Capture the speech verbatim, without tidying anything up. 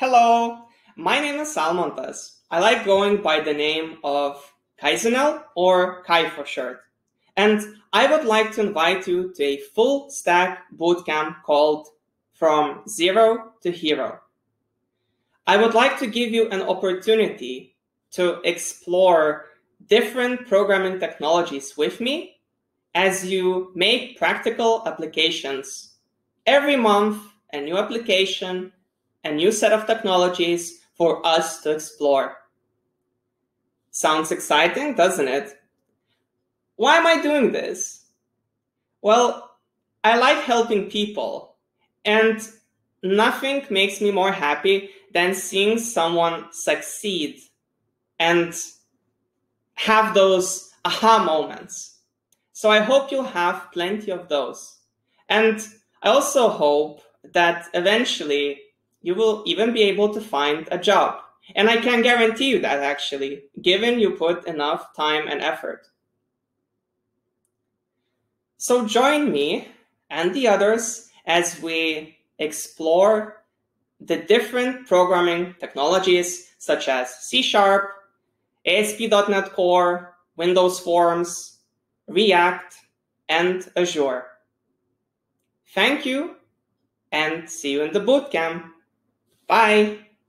Hello, my name is Salmontas. I like going by the name of Kaizenel, or Kai for short. And I would like to invite you to a full stack bootcamp called From Zero to Hero. I would like to give you an opportunity to explore different programming technologies with me as you make practical applications. Every month, a new application, a new set of technologies for us to explore. Sounds exciting, doesn't it? Why am I doing this? Well, I like helping people, and nothing makes me more happy than seeing someone succeed and have those aha moments. So I hope you'll have plenty of those. And I also hope that eventually you will even be able to find a job. And I can guarantee you that, actually, given you put enough time and effort. So join me and the others as we explore the different programming technologies such as C sharp, A S P dot net Core, Windows Forms, React, and Azure. Thank you, and see you in the bootcamp. Bye.